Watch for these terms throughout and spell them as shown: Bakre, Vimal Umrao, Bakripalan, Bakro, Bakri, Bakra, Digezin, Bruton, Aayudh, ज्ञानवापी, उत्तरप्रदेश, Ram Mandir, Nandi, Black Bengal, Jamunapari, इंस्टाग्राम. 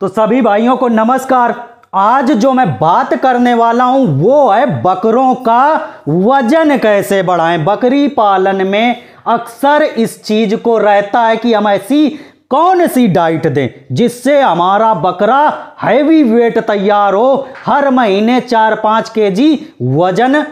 तो सभी भाइयों को नमस्कार। आज जो मैं बात करने वाला हूं वो है बकरों का वजन कैसे बढ़ाएं। बकरी पालन में अक्सर इस चीज को रहता है कि हम ऐसी कौन सी डाइट दें जिससे हमारा बकरा हैवी वेट तैयार हो, हर महीने 4-5 केजी वजन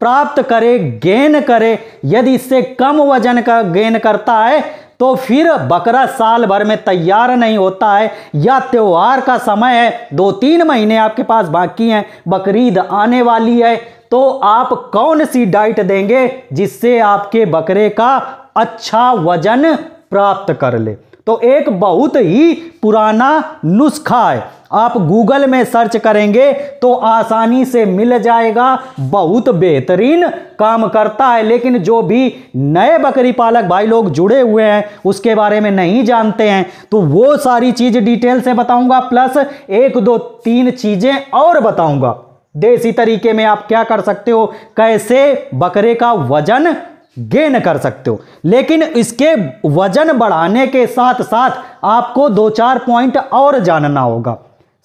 प्राप्त करे, गेन करे। यदि इससे कम वजन का गेन करता है तो फिर बकरा साल भर में तैयार नहीं होता है, या त्योहार का समय है, 2-3 महीने आपके पास बाकी हैं, बकरीद आने वाली है, तो आप कौन सी डाइट देंगे जिससे आपके बकरे का अच्छा वजन प्राप्त कर ले। तो एक बहुत ही पुराना नुस्खा है, आप गूगल में सर्च करेंगे तो आसानी से मिल जाएगा, बहुत बेहतरीन काम करता है। लेकिन जो भी नए बकरी पालक भाई लोग जुड़े हुए हैं उसके बारे में नहीं जानते हैं तो वो सारी चीज़ डिटेल से बताऊंगा, प्लस 1-2-3 चीज़ें और बताऊंगा देसी तरीके में आप क्या कर सकते हो, कैसे बकरे का वजन गेन कर सकते हो। लेकिन इसके वजन बढ़ाने के साथ साथ आपको 2-4 पॉइंट और जानना होगा।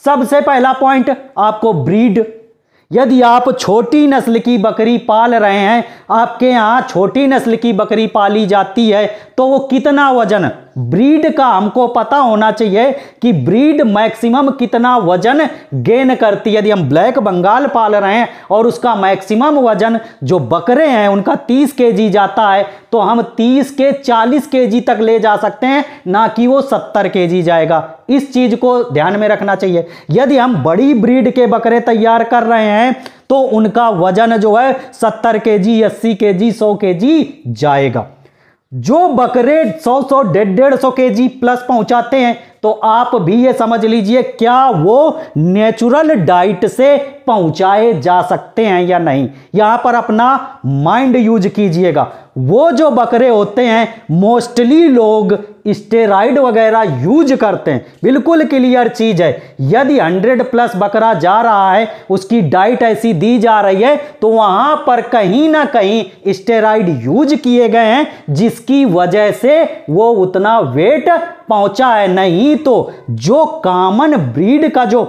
सबसे पहला पॉइंट आपको ब्रीड, यदि आप छोटी नस्ल की बकरी पाल रहे हैं, आपके यहाँ छोटी नस्ल की बकरी पाली जाती है, तो वो कितना वजन, ब्रीड का हमको पता होना चाहिए कि ब्रीड मैक्सिमम कितना वजन गेन करती है। यदि हम ब्लैक बंगाल पाल रहे हैं और उसका मैक्सिमम वजन जो बकरे हैं उनका 30 केजी जाता है, तो हम 30 के 40 केजी तक ले जा सकते हैं, ना कि वो 70 केजी जाएगा। इस चीज़ को ध्यान में रखना चाहिए। यदि हम बड़ी ब्रीड के बकरे तैयार कर रहे हैं तो उनका वजन जो है 70 केजी, 80 केजी, 100 केजी जाएगा। जो बकरे 100, 100, 150 केजी प्लस पहुंचाते हैं तो आप भी ये समझ लीजिए क्या वो नेचुरल डाइट से पहुंचाए जा सकते हैं या नहीं। यहाँ पर अपना माइंड यूज कीजिएगा। वो जो बकरे होते हैं मोस्टली लोग स्टेरॉइड वगैरह यूज करते हैं, बिल्कुल क्लियर चीज़ है। यदि 100+ बकरा जा रहा है, उसकी डाइट ऐसी दी जा रही है, तो वहाँ पर कहीं ना कहीं स्टेरॉइड यूज किए गए हैं, जिसकी वजह से वो उतना वेट पहुँचा है। नहीं तो जो कॉमन ब्रीड का जो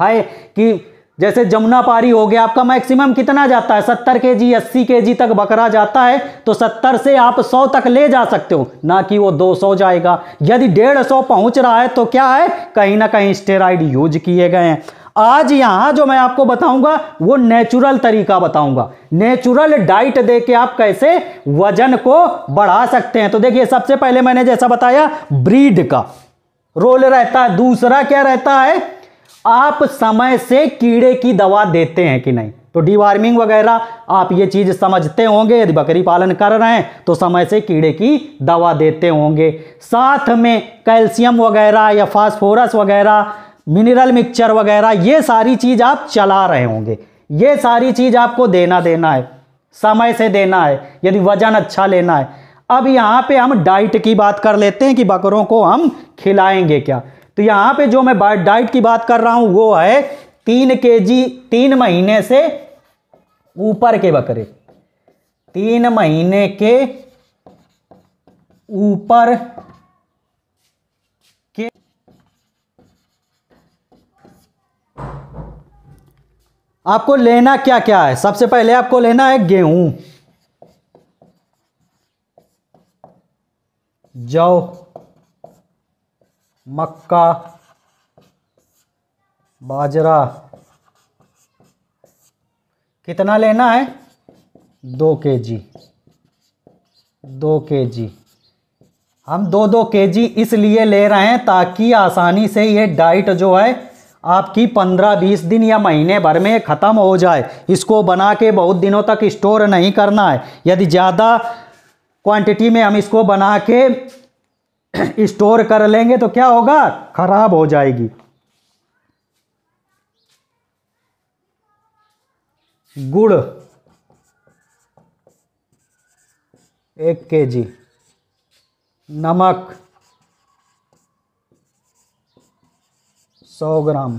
है कि जैसे जमुनापारी हो गया, आपका मैक्सिमम कितना जाता है, 70 केजी 80 केजी तक बकरा जाता है, तो 70 से आप 100 तक ले जा सकते हो, ना कि वो 200 जाएगा। यदि 150 पहुंच रहा है तो क्या है, कहीं ना कहीं स्टेरॉइड यूज किए गए हैं। आज यहाँ जो मैं आपको बताऊंगा वो नेचुरल तरीका बताऊंगा, नेचुरल डाइट दे के आप कैसे वजन को बढ़ा सकते हैं। तो देखिए, सबसे पहले मैंने जैसा बताया ब्रीड का रोल रहता है। दूसरा क्या रहता है, आप समय से कीड़े की दवा देते हैं कि नहीं, तो डीवार्मिंग वगैरह आप ये चीज़ समझते होंगे। यदि बकरी पालन कर रहे हैं तो समय से कीड़े की दवा देते होंगे। साथ में कैल्शियम वगैरह या फास्फोरस वगैरह, मिनरल मिक्सचर वगैरह, ये सारी चीज़ आप चला रहे होंगे। ये सारी चीज़ आपको देना है, समय से देना है, यदि वजन अच्छा लेना है। अब यहाँ पे हम डाइट की बात कर लेते हैं कि बकरों को हम खिलाएंगे क्या। तो यहाँ पे जो मैं डाइट की बात कर रहा हूँ वो है 3 केजी 3 महीने से ऊपर के बकरे, 3 महीने के ऊपर के, आपको लेना क्या क्या है। सबसे पहले आपको लेना है गेहूं, जौ, मक्का, बाजरा। कितना लेना है, 2 केजी 2 केजी। हम 2-2 केजी इसलिए ले रहे हैं ताकि आसानी से ये डाइट जो है आपकी 15-20 दिन या महीने भर में ख़त्म हो जाए। इसको बना के बहुत दिनों तक स्टोर नहीं करना है। यदि ज़्यादा क्वांटिटी में हम इसको बना के स्टोर कर लेंगे तो क्या होगा, खराब हो जाएगी। गुड़ 1 केजी, नमक 100 ग्राम,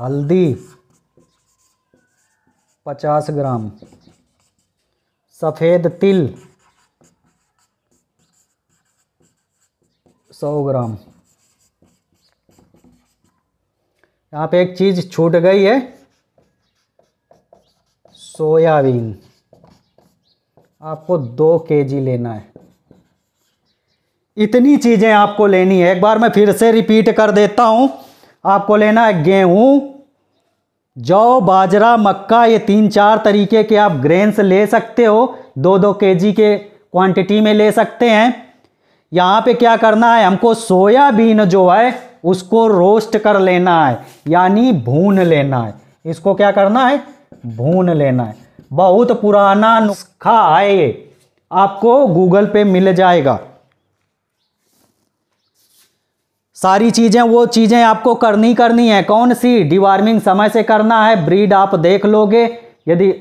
हल्दी 50 ग्राम, सफ़ेद तिल 100 ग्राम, यहाँ पे एक चीज़ छूट गई है, सोयाबीन। आपको 2 केजी लेना है। इतनी चीज़ें आपको लेनी है। एक बार मैं फिर से रिपीट कर देता हूँ, आपको लेना है गेहूँ, जौ, बाजरा, मक्का। ये 3-4 तरीके के आप ग्रेन्स ले सकते हो, 2-2 केजी के क्वांटिटी में ले सकते हैं। यहाँ पे क्या करना है, हमको सोयाबीन जो है उसको रोस्ट कर लेना है, यानी भून लेना है। इसको क्या करना है, भून लेना है। बहुत पुराना नुस्खा है ये, आपको गूगल पे मिल जाएगा। सारी चीज़ें वो चीज़ें आपको करनी है। कौन सी? डिवार्मिंग समय से करना है। ब्रीड आप देख लोगे, यदि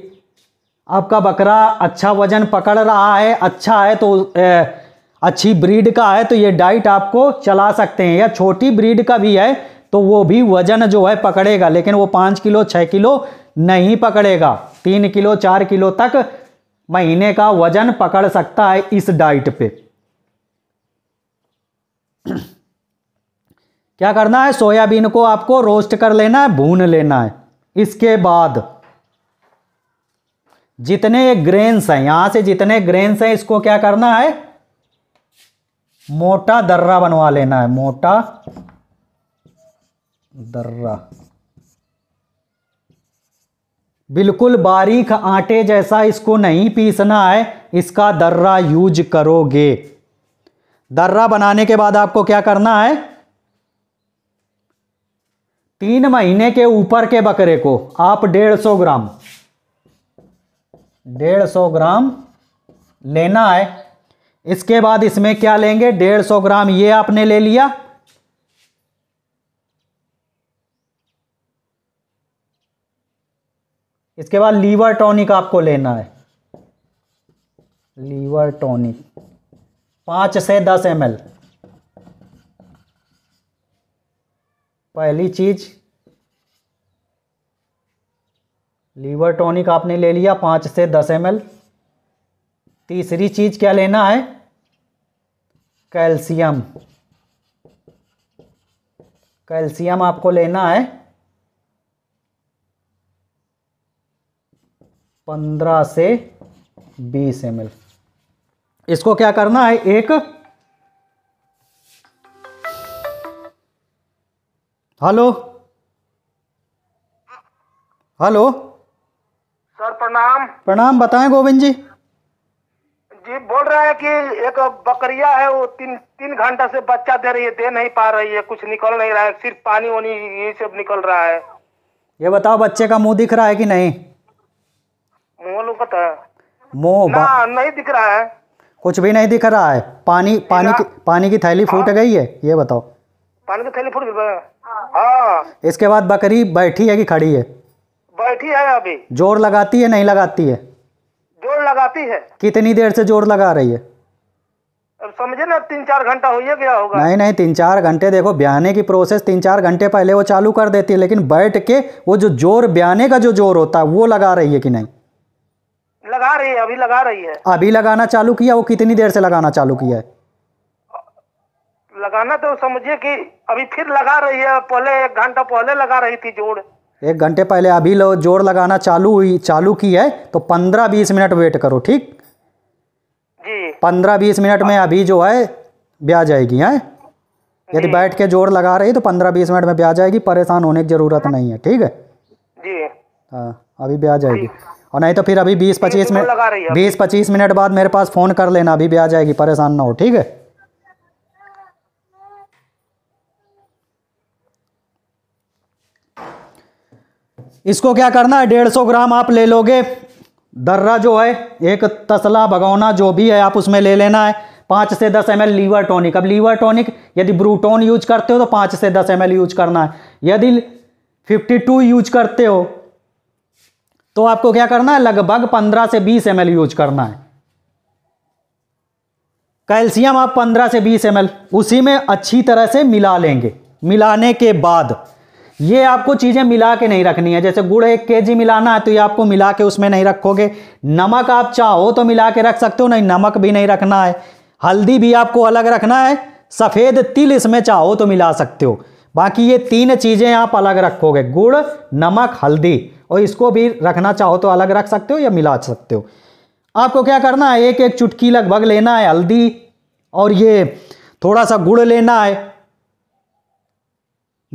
आपका बकरा अच्छा वजन पकड़ रहा है, अच्छा है तो अच्छी ब्रीड का है तो ये डाइट आपको चला सकते हैं, या छोटी ब्रीड का भी है तो वो भी वजन जो है पकड़ेगा, लेकिन वो 5 किलो 6 किलो नहीं पकड़ेगा, 3 किलो 4 किलो तक महीने का वजन पकड़ सकता है इस डाइट पे। क्या करना है, सोयाबीन को आपको रोस्ट कर लेना है, भून लेना है। इसके बाद जितने ग्रेन्स हैं, यहां से जितने ग्रेन्स हैं इसको क्या करना है, मोटा दर्रा बनवा लेना है, मोटा दर्रा। बिल्कुल बारीक आटे जैसा इसको नहीं पीसना है, इसका दर्रा यूज करोगे। दर्रा बनाने के बाद आपको क्या करना है, 3 महीने के ऊपर के बकरे को आप 150 ग्राम लेना है। इसके बाद इसमें क्या लेंगे, 150 ग्राम ये आपने ले लिया, इसके बाद लीवर टॉनिक आपको लेना है, लीवर टॉनिक 5 से 10 ml। पहली चीज लीवर टॉनिक आपने ले लिया 5 से 10 ml। तीसरी चीज क्या लेना है, कैल्शियम। कैल्शियम आपको लेना है 15 से 20 ml। इसको क्या करना है, एक हेलो हेलो सर प्रणाम। प्रणाम, बताएं गोविंद जी। जी बोल रहा है कि एक बकरिया है वो 3 घंटा से बच्चा दे रही है, दे नहीं पा रही है, कुछ निकल नहीं रहा है, सिर्फ पानी वानी ये सब निकल रहा है। ये बताओ बच्चे का मुंह दिख रहा है कि नहीं? मुंह नहीं दिख रहा है, कुछ भी नहीं दिख रहा है। पानी की थैली फूट गई है, ये बताओ पानी की थैली फूट गई। हाँ। इसके बाद बकरी बैठी है कि खड़ी है? बैठी है। अभी जोर लगाती है, नहीं लगाती है? जोर लगाती है। कितनी देर से जोर लगा रही है? अब समझे ना 3-4 घंटा हो गया होगा। नहीं, 3-4 घंटे देखो, ब्याहने की प्रोसेस 3-4 घंटे पहले वो चालू कर देती है, लेकिन बैठ के वो जो जोर ब्याहने का जो जोर होता है वो लगा रही है कि नहीं? लगा रही है, अभी लगा रही है। अभी लगाना चालू किया, वो कितनी देर से लगाना चालू किया है? लगाना तो समझिए कि अभी फिर लगा रही है, पहले 1 घंटा पहले लगा रही थी जोड़। 1 घंटे पहले अभी लो जोड़ लगाना चालू की है, तो 15-20 मिनट वेट करो, ठीक जी। 15-20 मिनट में अभी जो है ब्याह जाएगी। है यदि बैठ के जोड़ लगा रही तो 15-20 मिनट में ब्याह जाएगी, परेशान होने की जरूरत नहीं है, ठीक है जी। हाँ अभी ब्याह जाएगी, और नहीं तो फिर अभी 20-25 मिनट 20-25 मिनट बाद मेरे पास फ़ोन कर लेना, अभी भी आ जाएगी, परेशान ना हो, ठीक है। इसको क्या करना है, 150 ग्राम आप ले लोगे। दर्रा जो है एक तसला भगौना जो भी है आप उसमें ले लेना है। 5 से 10 ml लीवर टॉनिक। अब लीवर टॉनिक यदि ब्रूटोन यूज करते हो तो 5 से 10 ml यूज करना है। यदि 52 यूज करते हो तो आपको क्या करना है, लगभग 15 से 20 ml यूज करना है। कैल्शियम आप 15 से 20 ml उसी में अच्छी तरह से मिला लेंगे। मिलाने के बाद ये आपको चीज़ें मिला के नहीं रखनी है। जैसे गुड़ 1 केजी मिलाना है तो ये आपको मिला के उसमें नहीं रखोगे। नमक आप चाहो तो मिला के रख सकते हो, नहीं नमक भी नहीं रखना है। हल्दी भी आपको अलग रखना है। सफ़ेद तिल इसमें चाहो तो मिला सकते हो। बाकी ये तीन चीज़ें आप अलग रखोगे, गुड़, नमक, हल्दी, और इसको भी रखना चाहो तो अलग रख सकते हो या मिला सकते हो। आपको क्या करना है, एक एक चुटकी लगभग लेना है हल्दी, और ये थोड़ा सा गुड़ लेना है,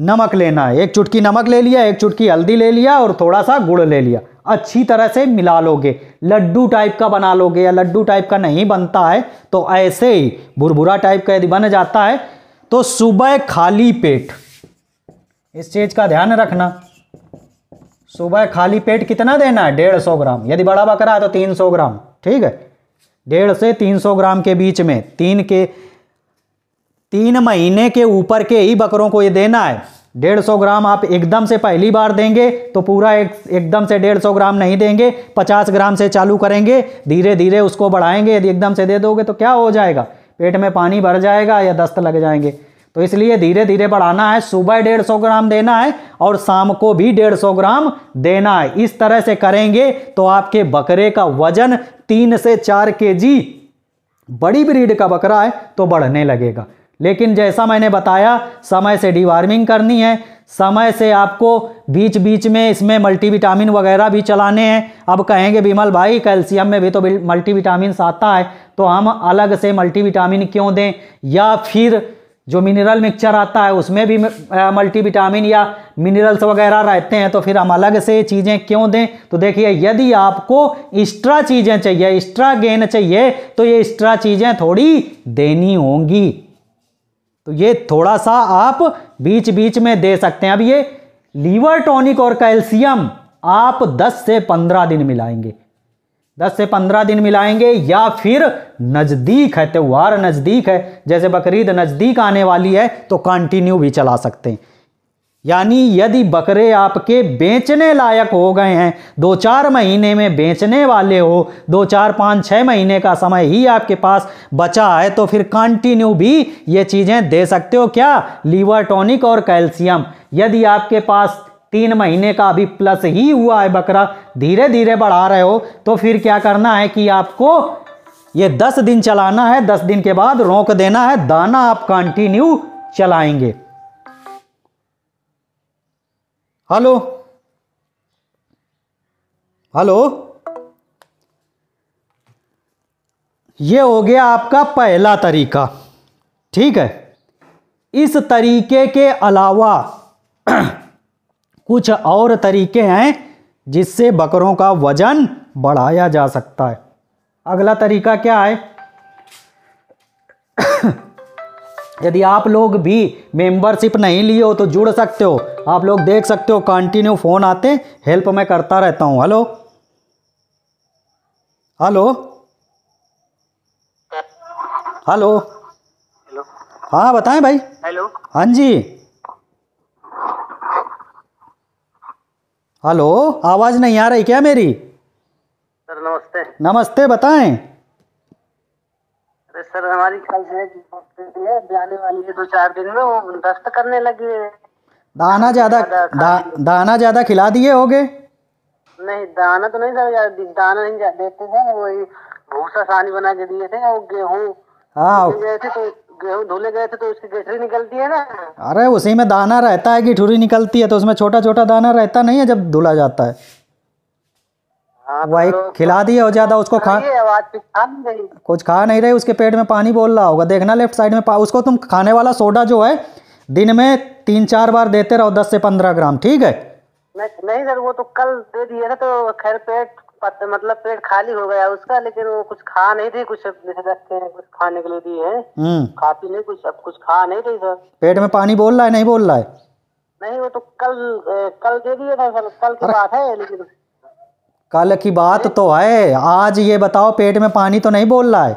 नमक लेना है, एक चुटकी नमक ले लिया, एक चुटकी हल्दी ले लिया और थोड़ा सा गुड़ ले लिया। अच्छी तरह से मिला लोगे, लड्डू टाइप का बना लोगे, या लड्डू टाइप का नहीं बनता है तो ऐसे ही भुरभुरा टाइप का यदि बन जाता है तो सुबह खाली पेट, इस चीज़ का ध्यान रखना, सुबह खाली पेट कितना देना है, 150 ग्राम, यदि बड़ा बकरा है तो 300 ग्राम, ठीक है, 150 से 300 ग्राम के बीच में, 3 महीने के ऊपर के ही बकरों को ये देना है। 150 ग्राम आप एकदम से पहली बार देंगे तो पूरा एकदम से 150 ग्राम नहीं देंगे, 50 ग्राम से चालू करेंगे, धीरे धीरे उसको बढ़ाएंगे। यदि एकदम से दे दोगे तो क्या हो जाएगा, पेट में पानी भर जाएगा या दस्त लग जाएंगे, तो इसलिए धीरे धीरे बढ़ाना है। सुबह 150 ग्राम देना है और शाम को भी 150 ग्राम देना है। इस तरह से करेंगे तो आपके बकरे का वजन 3 से 4 केजी, बड़ी ब्रीड का बकरा है तो बढ़ने लगेगा। लेकिन जैसा मैंने बताया, समय से डीवार्मिंग करनी है, समय से आपको बीच बीच में इसमें मल्टीविटामिन वगैरह भी चलाने हैं। अब कहेंगे विमल भाई कैल्शियम में भी तो मल्टीविटामिन आता है, तो हम अलग से मल्टीविटामिन क्यों दें, या फिर जो मिनरल मिक्सचर आता है उसमें भी मल्टीविटामिन या मिनरल्स वगैरह रहते हैं, तो फिर हम अलग से चीज़ें क्यों दें। तो देखिए, यदि आपको एक्स्ट्रा चीज़ें चाहिए, एक्स्ट्रा गेन चाहिए, तो ये एक्स्ट्रा चीज़ें थोड़ी देनी होंगी, तो ये थोड़ा सा आप बीच बीच में दे सकते हैं। अब ये लीवर टॉनिक और कैल्शियम आप 10 से 15 दिन मिलाएंगे, 10 से 15 दिन मिलाएंगे, या फिर नज़दीक है, त्यौहार नज़दीक है, जैसे बकरीद नज़दीक आने वाली है तो कंटिन्यू भी चला सकते हैं। यानी यदि बकरे आपके बेचने लायक हो गए हैं, 2-4 महीने में बेचने वाले हो, 2-4-5-6 महीने का समय ही आपके पास बचा है, तो फिर कंटिन्यू भी ये चीज़ें दे सकते हो। क्या, लीवर टॉनिक और कैल्शियम। यदि आपके पास 3 महीने का अभी प्लस ही हुआ है बकरा, धीरे धीरे बढ़ा रहे हो, तो फिर क्या करना है कि आपको ये 10 दिन चलाना है, 10 दिन के बाद रोक देना है, दाना आप कंटिन्यू चलाएंगे। हेलो हेलो, ये हो गया आपका पहला तरीका, ठीक है। इस तरीके के अलावा कुछ और तरीके हैं जिससे बकरों का वजन बढ़ाया जा सकता है। अगला तरीका क्या है, यदि आप लोग भी मेंबरशिप नहीं लिए हो तो जुड़ सकते हो, आप लोग देख सकते हो, कंटिन्यू फ़ोन आते, हेल्प मैं करता रहता हूँ। हेलो हेलो हेलो, हाँ बताएं भाई। हेलो, हाँ जी, हेलो, आवाज़ नहीं आ रही क्या मेरी? सर नमस्ते। नमस्ते, बताएं। सर हमारी ख्वाहिश है कि आने वाली है 2-4 दिन में वो दस्त करने लगी है। दाना ज़्यादा दाना ज़्यादा खिला दिए होगे? नहीं, दाना तो नहीं सर, दाना नहीं देते थे, वही भूसा सानी बना के दिए थे, और गेहूँ गए थे तो गेहूँ धुले गए थे तो उसकी गठरी निकलती है ना। अरे उसी में दाना रहता है, गठरी निकलती है तो उसमें छोटा छोटा दाना रहता नहीं है जब धुला जाता है, वही खिला दिए हो ज्यादा, उसको कुछ खा नहीं रही, उसके पेट में पानी बोल रहा होगा, देखना लेफ्ट साइड में। उसको तुम खाने वाला सोडा जो है दिन में 3-4 बार देते रहो, 10 से 15 ग्राम, ठीक है। नहीं सर, वो तो कल दे दिया था तो खैर पेट मतलब पेट खाली हो गया उसका, लेकिन वो कुछ खा नहीं रही, कुछ रखते हैं कुछ खाने के लिए दिए है, खाती नहीं, कुछ खा नहीं रही सर, पेट में पानी बोल रहा है, नहीं बोल रहा है। नहीं वो तो कल दे दिए था सर, कल की बात है, लेकिन कल की बात तो है, आज ये बताओ पेट में पानी तो नहीं बोल रहा है?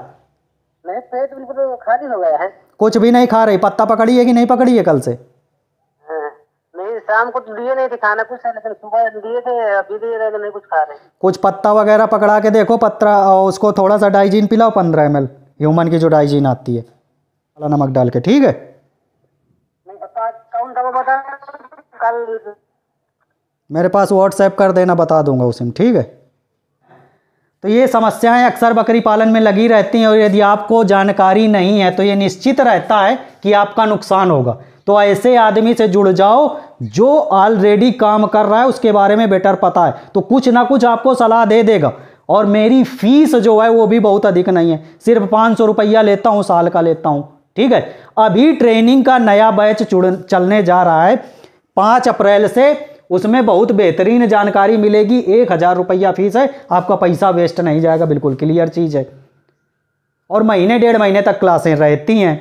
नहीं, पेट बिल्कुल खाली हो गया है, कुछ भी नहीं खा रही। पत्ता पकड़ी है कि नहीं पकड़ी है कल से? नहीं, शाम को दिए नहीं थे खाना कुछ, लेकिन सुबह दिए थे, अभी दिए रहे, नहीं कुछ खा रहे। कुछ पत्ता वगैरह पकड़ा के देखो, पत्ता उसको थोड़ा सा डाइजीन पिलाओ, 15 ml ह्यूमन की जो डाइजीन आती है, काला नमक डाल के, ठीक है। कल मेरे पास व्हाट्सएप कर देना, बता दूंगा उसे, ठीक है। तो ये समस्याएं अक्सर बकरी पालन में लगी रहती हैं, और यदि आपको जानकारी नहीं है तो ये निश्चित रहता है कि आपका नुकसान होगा। तो ऐसे आदमी से जुड़ जाओ जो ऑलरेडी काम कर रहा है, उसके बारे में बेटर पता है, तो कुछ ना कुछ आपको सलाह दे देगा। और मेरी फीस जो है वो भी बहुत अधिक नहीं है, सिर्फ 500 रुपया लेता हूँ, साल का लेता हूँ, ठीक है। अभी ट्रेनिंग का नया बैच चलने जा रहा है 5 अप्रैल से, उसमें बहुत बेहतरीन जानकारी मिलेगी। 1000 रुपया फीस है, आपका पैसा वेस्ट नहीं जाएगा, बिल्कुल क्लियर चीज़ है। और महीने 1.5 महीने तक क्लासें रहती हैं।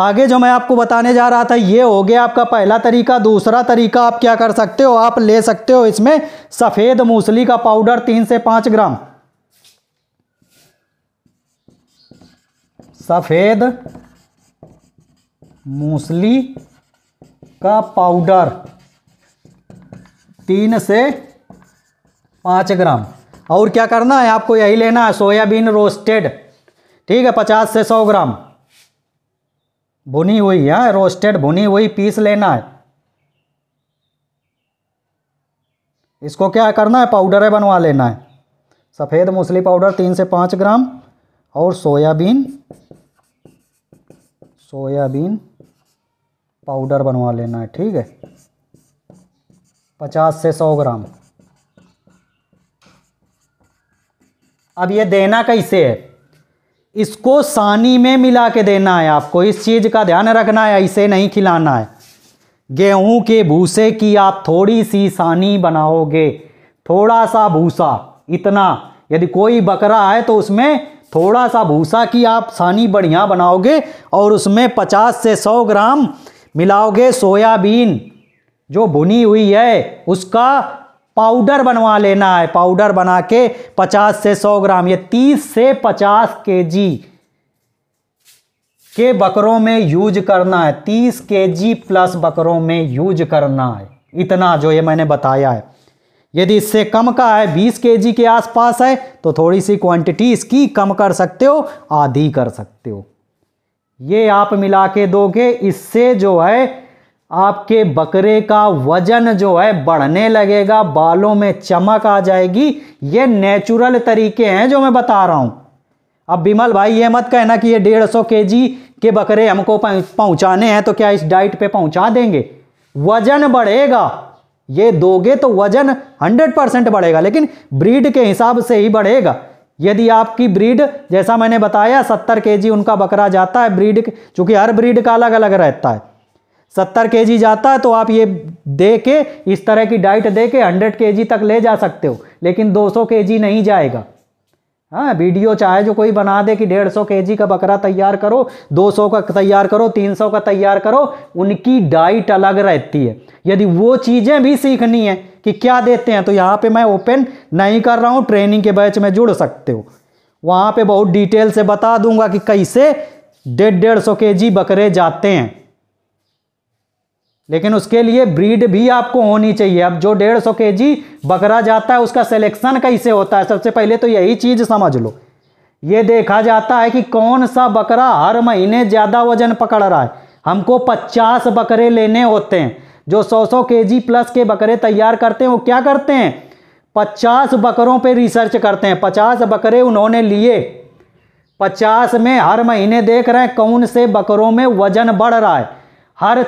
आगे जो मैं आपको बताने जा रहा था, ये हो गया आपका पहला तरीका। दूसरा तरीका आप क्या कर सकते हो, आप ले सकते हो इसमें सफ़ेद मूसली का पाउडर 3 से 5 ग्राम, सफ़ेद मूसली का पाउडर 3 से 5 ग्राम। और क्या करना है आपको, यही लेना है सोयाबीन रोस्टेड, ठीक है, 50 से 100 ग्राम भुनी हुई है, रोस्टेड भुनी हुई पीस लेना है। इसको क्या करना है, पाउडर है बनवा लेना है, सफ़ेद मूसली पाउडर 3 से 5 ग्राम और सोयाबीन पाउडर बनवा लेना है, ठीक है, 50 से 100 ग्राम। अब ये देना कैसे है, इसको सानी में मिला के देना है आपको, इस चीज़ का ध्यान रखना है, ऐसे नहीं खिलाना है। गेहूं के भूसे की आप थोड़ी सी सानी बनाओगे, थोड़ा सा भूसा, इतना, यदि कोई बकरा है तो उसमें थोड़ा सा भूसा की आप सानी बढ़िया बनाओगे और उसमें 50 से 100 ग्राम मिलाओगे सोयाबीन जो भुनी हुई है, उसका पाउडर बनवा लेना है। पाउडर बना के 50 से 100 ग्राम, ये 30 से 50 केजी के बकरों में यूज करना है, 30 केजी प्लस बकरों में यूज करना है, इतना जो ये मैंने बताया है। यदि इससे कम का है, 20 केजी के आसपास है, तो थोड़ी सी क्वांटिटी इसकी कम कर सकते हो, आधी कर सकते हो। ये आप मिला के दोगे, इससे जो है आपके बकरे का वजन जो है बढ़ने लगेगा, बालों में चमक आ जाएगी। ये नेचुरल तरीके हैं जो मैं बता रहा हूँ। अब विमल भाई ये मत कहना कि ये 150 केजी के बकरे हमको पहुँचाने हैं तो क्या इस डाइट पे पहुँचा देंगे, वजन बढ़ेगा। ये दोगे तो वजन 100% बढ़ेगा, लेकिन ब्रीड के हिसाब से ही बढ़ेगा। यदि आपकी ब्रीड, जैसा मैंने बताया, 70 केजी उनका बकरा जाता है, ब्रीड चूँकि हर ब्रीड का अलग अलग रहता है, 70 केजी जाता है, तो आप ये दे के, इस तरह की डाइट दे के 100 केजी तक ले जा सकते हो, लेकिन 200 केजी नहीं जाएगा। हाँ, वीडियो चाहे जो कोई बना दे कि 150 केजी का बकरा तैयार करो, 200 का तैयार करो, 300 का तैयार करो, उनकी डाइट अलग रहती है। यदि वो चीज़ें भी सीखनी है कि क्या देते हैं, तो यहाँ पे मैं ओपन नहीं कर रहा हूँ, ट्रेनिंग के बैच में जुड़ सकते हो, वहाँ पे बहुत डिटेल से बता दूंगा कि कैसे 150 केजी बकरे जाते हैं। लेकिन उसके लिए ब्रीड भी आपको होनी चाहिए। अब जो 150 केजी बकरा जाता है उसका सिलेक्शन कैसे होता है, सबसे पहले तो यही चीज़ समझ लो। ये देखा जाता है कि कौन सा बकरा हर महीने ज़्यादा वजन पकड़ रहा है। हमको 50 बकरे लेने होते हैं। जो 100-100 केजी प्लस के बकरे तैयार करते हैं वो क्या करते हैं, 50 बकरों पे रिसर्च करते हैं। 50 बकरे उन्होंने लिए, 50 में हर महीने देख रहे हैं कौन से बकरों में वजन बढ़ रहा है। हर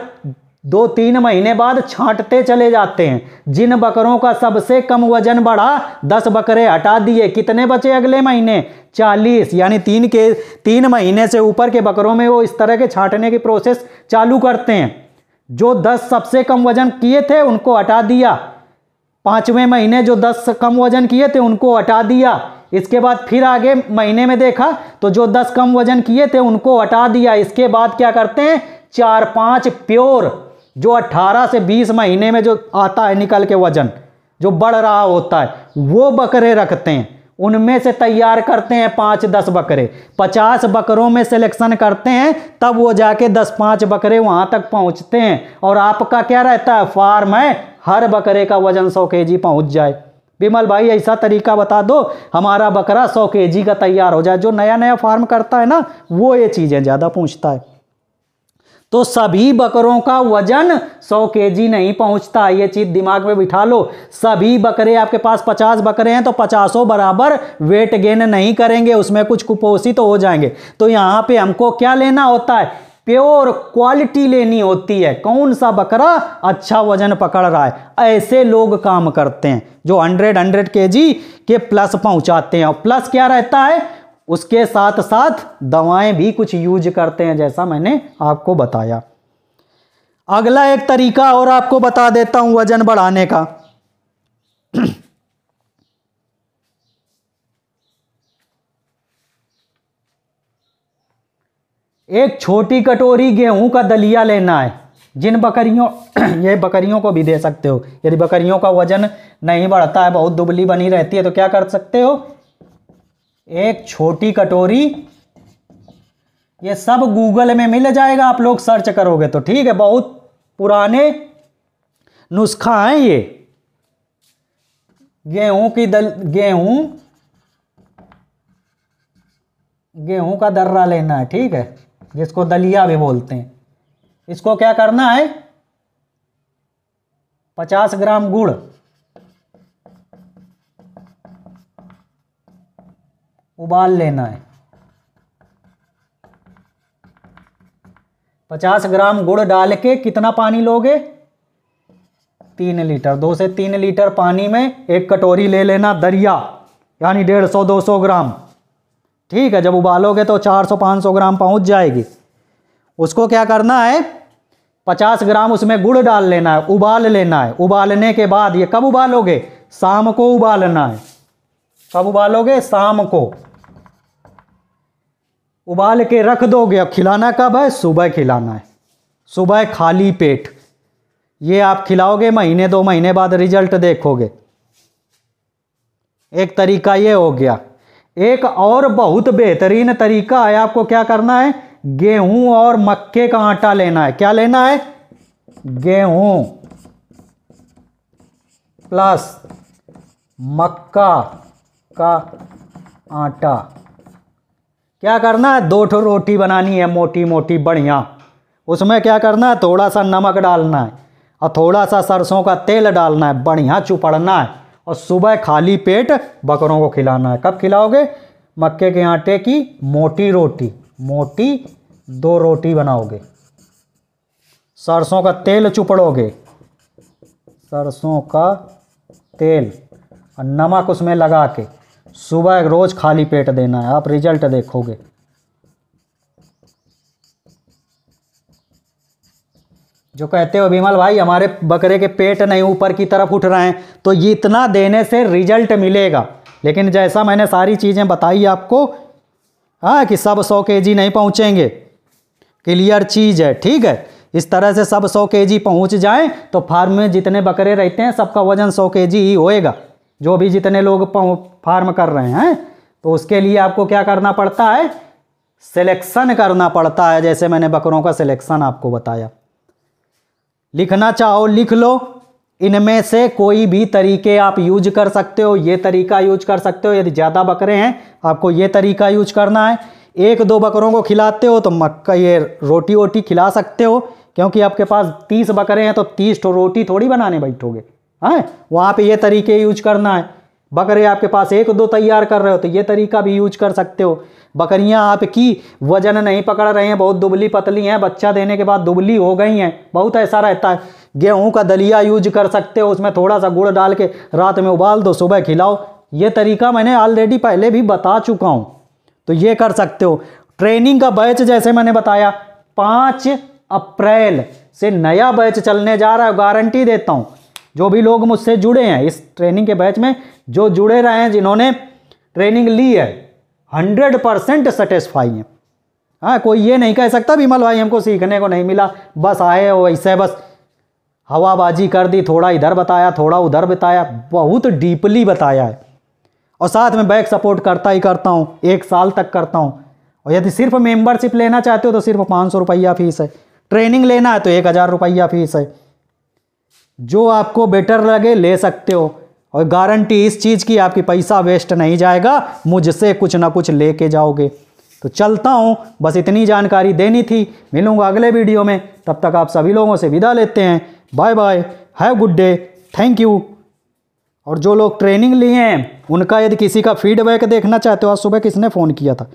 2-3 महीने बाद छांटते चले जाते हैं। जिन बकरों का सबसे कम वजन बढ़ा, 10 बकरे हटा दिए, कितने बचे अगले महीने, 40। यानी 3 महीने से ऊपर के बकरों में वो इस तरह के छांटने की प्रोसेस चालू करते हैं। जो 10 सबसे कम वजन किए थे उनको हटा दिया, 5वें महीने जो 10 कम वजन किए थे उनको हटा दिया। इसके बाद फिर आगे महीने में देखा तो जो 10 कम वजन किए थे उनको हटा दिया। इसके बाद क्या करते हैं, 4-5 प्योर जो 18 से 20 महीने में जो आता है निकल के वजन जो बढ़ रहा होता है, वो बकरे रखते हैं, उनमें से तैयार करते हैं 5-10 बकरे। 50 बकरों में सिलेक्शन करते हैं, तब वो जाके 10-5 बकरे वहाँ तक पहुँचते हैं। और आपका क्या रहता है, फार्म है, हर बकरे का वजन 100 केजी पहुँच जाए। विमल भाई ऐसा तरीका बता दो हमारा बकरा 100 केजी का तैयार हो जाए। जो नया नया फार्म करता है ना, वो ये चीज़ें ज़्यादा पूछता है। तो सभी बकरों का वजन 100 केजी नहीं पहुंचता, ये चीज़ दिमाग में बिठा लो। सभी बकरे आपके पास 50 बकरे हैं तो 50 बराबर वेट गेन नहीं करेंगे, उसमें कुछ कुपोषित तो हो जाएंगे। तो यहाँ पे हमको क्या लेना होता है, प्योर क्वालिटी लेनी होती है, कौन सा बकरा अच्छा वजन पकड़ रहा है। ऐसे लोग काम करते हैं जो 100 केजी के प्लस पहुंचाते हैं। और प्लस क्या रहता है, उसके साथ साथ दवाएं भी कुछ यूज करते हैं, जैसा मैंने आपको बताया। अगला एक तरीका और आपको बता देता हूं वजन बढ़ाने का। एक छोटी कटोरी गेहूं का दलिया लेना है। जिन बकरियों, ये बकरियों को भी दे सकते हो, यदि बकरियों का वजन नहीं बढ़ता है, बहुत दुबली बनी रहती है, तो क्या कर सकते हो, एक छोटी कटोरी, ये सब गूगल में मिल जाएगा, आप लोग सर्च करोगे तो ठीक है, बहुत पुराने नुस्खा हैं ये। गेहूं का दर्रा लेना है, ठीक है, जिसको दलिया भी बोलते हैं। इसको क्या करना है, 50 ग्राम गुड़, 50 ग्राम लेना है। 50 ग्राम गुड़ डाल के कितना पानी लोगे, 3 लीटर, 2 से 3 लीटर पानी में एक कटोरी ले लेना दरिया, यानी 150-200 ग्राम, ठीक है। जब उबालोगे तो 400-500 ग्राम पहुंच जाएगी। उसको क्या करना है, 50 ग्राम उसमें गुड़ डाल लेना है, उबाल लेना है। उबालने के बाद ये कब उबालोगे, शाम को उबालना है। कब उबालोगे, शाम को उबाल के रख दोगे। अब खिलाना कब है, सुबह खिलाना है, सुबह खाली पेट। ये आप खिलाओगे, महीने 2 महीने बाद रिजल्ट देखोगे। एक तरीका ये हो गया। एक और बहुत बेहतरीन तरीका है, आपको क्या करना है, गेहूं और मक्के का आटा लेना है। क्या लेना है, गेहूं प्लस मक्का का आटा। क्या करना है, 2 रोटी बनानी है मोटी मोटी बढ़िया। उसमें क्या करना है, थोड़ा सा नमक डालना है और थोड़ा सा सरसों का तेल डालना है, बढ़िया चुपड़ना है, और सुबह खाली पेट बकरों को खिलाना है। कब खिलाओगे, मक्के के आटे की मोटी रोटी, मोटी 2 रोटी बनाओगे, सरसों का तेल चुपड़ोगे, सरसों का तेल और नमक उसमें लगा के सुबह रोज खाली पेट देना है। आप रिजल्ट देखोगे। जो कहते हो विमल भाई हमारे बकरे के पेट नहीं ऊपर की तरफ उठ रहे हैं, तो ये इतना देने से रिजल्ट मिलेगा। लेकिन जैसा मैंने सारी चीज़ें बताई आपको, हाँ, कि सब 100 केजी नहीं पहुँचेंगे, क्लियर चीज़ है, ठीक है। इस तरह से सब 100 केजी पहुँच जाएं तो फार्म में जितने बकरे रहते हैं सबका वजन 100 केजी ही होएगा, जो भी जितने लोग फार्म कर रहे हैं। तो उसके लिए आपको क्या करना पड़ता है, सिलेक्शन करना पड़ता है। जैसे मैंने बकरों का सिलेक्शन आपको बताया, लिखना चाहो लिख लो। इनमें से कोई भी तरीके आप यूज कर सकते हो, ये तरीका यूज कर सकते हो। यदि ज़्यादा बकरे हैं आपको ये तरीका यूज करना है। 1-2 बकरों को खिलाते हो तो मक्का ये रोटी वोटी खिला सकते हो, क्योंकि आपके पास 30 बकरे हैं तो 30 रोटी थोड़ी बनाने बैठोगे। हाँ, वहाँ पे ये तरीके यूज करना है। बकरे आपके पास 1-2 तैयार कर रहे हो तो ये तरीका भी यूज कर सकते हो। बकरियां आपकी वजन नहीं पकड़ रही हैं, बहुत दुबली पतली हैं, बच्चा देने के बाद दुबली हो गई हैं, बहुत ऐसा रहता है, गेहूं का दलिया यूज कर सकते हो। उसमें थोड़ा सा गुड़ डाल के रात में उबाल दो, सुबह खिलाओ। ये तरीका मैंने ऑलरेडी पहले भी बता चुका हूँ, तो ये कर सकते हो। ट्रेनिंग का बैच जैसे मैंने बताया 5 अप्रैल से नया बैच चलने जा रहा है। गारंटी देता हूँ जो भी लोग मुझसे जुड़े हैं इस ट्रेनिंग के बैच में, जो जुड़े रहे हैं, जिन्होंने ट्रेनिंग ली है, 100% सेटिस्फाई हैं। हाँ, कोई ये नहीं कह सकता विमल भाई हमको सीखने को नहीं मिला, बस आए वैसे बस हवाबाजी कर दी, थोड़ा इधर बताया थोड़ा उधर बताया। बहुत डीपली बताया है और साथ में बैक सपोर्ट करता ही करता हूँ, 1 साल तक करता हूँ। और यदि सिर्फ मेम्बरशिप लेना चाहते हो तो सिर्फ 500 रुपया फीस है, ट्रेनिंग लेना है तो 1000 रुपया फीस है। जो आपको बेटर लगे ले सकते हो, और गारंटी इस चीज़ की आपकी पैसा वेस्ट नहीं जाएगा, मुझसे कुछ ना कुछ लेके जाओगे। तो चलता हूँ, बस इतनी जानकारी देनी थी। मिलूँगा अगले वीडियो में, तब तक आप सभी लोगों से विदा लेते हैं। Bye bye, have good day, thank you. और जो लोग ट्रेनिंग लिए हैं उनका यदि किसी का फीडबैक देखना चाहते हो, आज सुबह किसने फ़ोन किया था,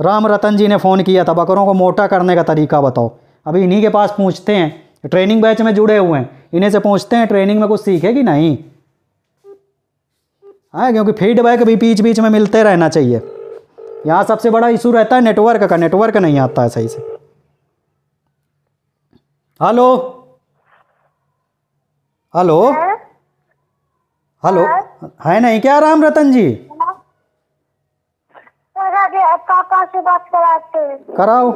राम रतन जी ने फ़ोन किया था, बकरों को मोटा करने का तरीका बताओ। अभी इन्हीं के पास पूछते हैं, ट्रेनिंग बैच में जुड़े हुए हैं, इन्हीं से पूछते हैं ट्रेनिंग में कुछ सीखे कि नहीं। हाँ, क्योंकि फीडबैक भी बीच बीच में मिलते रहना चाहिए। यहाँ सबसे बड़ा इशू रहता है नेटवर्क का, नेटवर्क नहीं आता है सही से। हेलो हेलो हेलो, है नहीं क्या राम रतन जी? काका से बात कराते हैं, कराओ।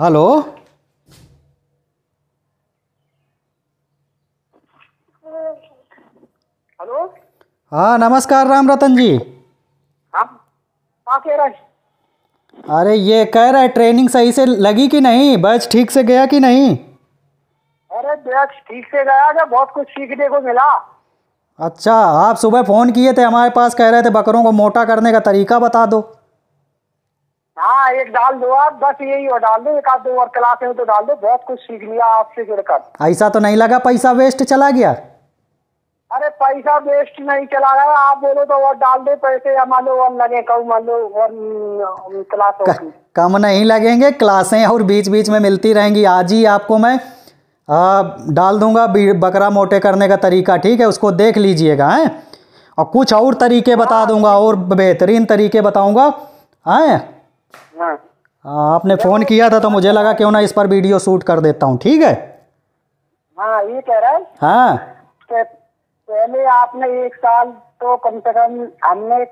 हेलो हेलो, हाँ नमस्कार राम रतन जी। कह रहा है, अरे ये कह रहा है ट्रेनिंग सही से लगी कि नहीं, बैच ठीक से गया कि नहीं? अरे बैच ठीक से गया था, बहुत कुछ सीखने को मिला। अच्छा, आप सुबह फोन किए थे हमारे पास, कह रहे थे बकरों को मोटा करने का तरीका बता दो। हाँ, एक डाल दो आप, बस यही हो, डाल दो एक आध दो और क्लास में तो डाल दो, बहुत कुछ सीख लिया आपसे जुड़कर। ऐसा तो नहीं लगा पैसा वेस्ट चला गया? अरे पैसा वेस्ट नहीं चला गया, आप बोलो तो और डाल दो पैसे, मान लो और लगे कम, मान लो और क्लास कम नहीं लगेंगे, क्लासें और बीच बीच में मिलती रहेंगी। आज ही आपको मैं डाल दूंगा बकरा मोटे करने का तरीका, ठीक है? उसको देख लीजिएगा है, और कुछ और तरीके बता दूंगा, और बेहतरीन तरीके बताऊँगा। हैं आपने फोन किया था तो मुझे लगा क्यों ना इस पर वीडियो शूट कर देता हूँ, ठीक है? हाँ, ये कह रहा है। हाँ, पहले आपने एक साल तो कम से कम, हमने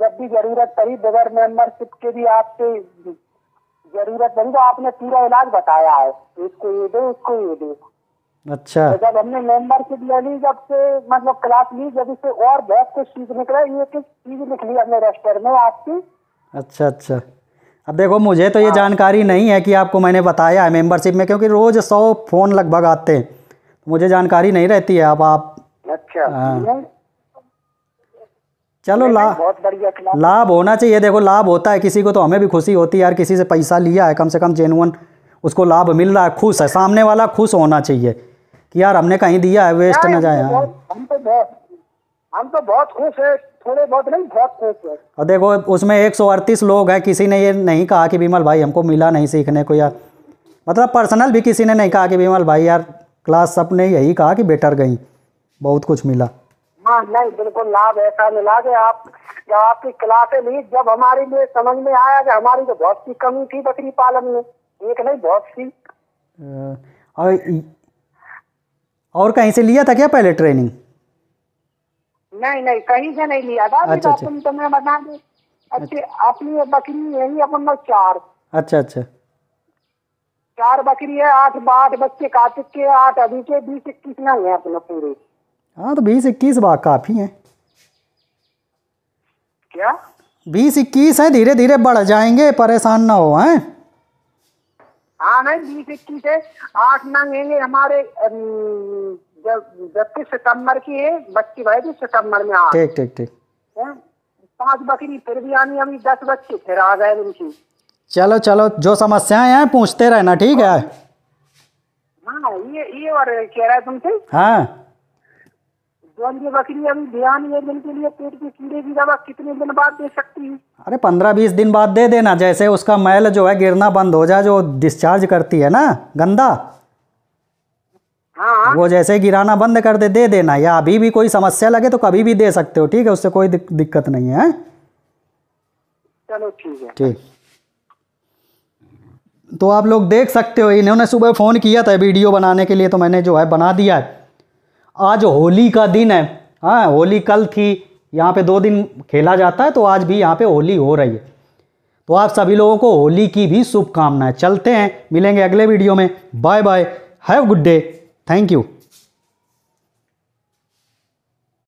जब भी जरूरत पड़ी बगैर मेंबरशिप के भी आपसे जरूरत पड़ी तो आपने पूरा इलाज बताया है, इसको ये दो, इसको ये दो। अच्छा, तो जब हमने मेंबरशिप ले ली, जब से मतलब क्लास ली, जब इससे और बहुत कुछ चीज निकला, ये चीज निकली हमने रजिस्टर में आपकी। अच्छा अच्छा, अब देखो मुझे तो ये जानकारी नहीं है कि आपको मैंने बताया है मेंबरशिप में, क्योंकि रोज़ 100 फ़ोन लगभग आते हैं, मुझे जानकारी नहीं रहती है। अब आप अच्छा, चलो लाभ होना चाहिए। देखो लाभ होता है किसी को तो हमें भी खुशी होती है, यार किसी से पैसा लिया है, कम से कम जेन्युइन उसको लाभ मिल रहा है, खुश है, सामने वाला खुश होना चाहिए कि यार हमने कहीं दिया है वेस्ट ना जाए। हम तो बहुत खुश है, थोड़े बहुत नहीं, बहुत खुश है। और देखो उसमें 138 लोग हैं, किसी ने ये नहीं कहा कि विमल भाई हमको मिला नहीं सीखने को, यार मतलब पर्सनल भी किसी ने नहीं कहा कि विमल भाई यार क्लास, सबने यही कहा कि बेटर गई, बहुत कुछ मिला। हाँ, नहीं बिल्कुल लाभ ऐसा मिला कि आप जब आपकी क्लासें ली, जब हमारे लिए समझ में आया कि हमारी तो बहुत सी कमी थी बकरी पालन में, एक नहीं बहुत सी। और कहीं से लिया था क्या पहले ट्रेनिंग? नहीं नहीं, कहीं से नहीं लिया था। अच्छा, तो तुम तुम्हें बता दे, अच्छे अपनी बकरी यही अपन लोग चार। अच्छा अच्छा, चार बकरी है, 8 बच्चे कातिक के, 8 अभी के, 20-21 नहीं है अपने पूरे। हाँ तो 20-21 बात काफी है क्या? 20-21 है, धीरे धीरे बढ़ जाएंगे, परेशान ना हो। है हाँ, नहीं 20-21 है, 8 मांगेंगे हमारे। जब 31 सितम्बर की है बच्ची भाई, तो सितम्बर में आ, ठीक ठीक ठीक, 5 बकरी फिर भी आनी, अभी 10 बच्चे फिर आ गए उनकी। चलो चलो, जो समस्याएं हैं पूछते रहना, ठीक है? हाँ, ये और कह रहा है तुमसे। हाँ, जो ये बकरी अभी ध्यान ये दिन के लिए पेट के कीड़े की दवा कितने दिन बाद दे सकती है? अरे 15-20 दिन बाद दे देना, जैसे उसका मैल जो है गिरना बंद हो जाए, जो डिस्चार्ज करती है ना गंदा, हाँ वो जैसे गिराना बंद कर दे देना। या अभी भी कोई समस्या लगे तो कभी भी दे सकते हो, ठीक है? उससे कोई दिक्कत नहीं है। चलो ठीक है, ठीक। तो आप लोग देख सकते हो, इन्होंने सुबह फ़ोन किया था वीडियो बनाने के लिए, तो मैंने जो है बना दिया है। आज होली का दिन है। हाँ, होली कल थी, यहाँ पे 2 दिन खेला जाता है, तो आज भी यहाँ पे होली हो रही है। तो आप सभी लोगों को होली की भी शुभकामनाएं। चलते हैं, मिलेंगे अगले वीडियो में। Bye bye, have good day, thank you.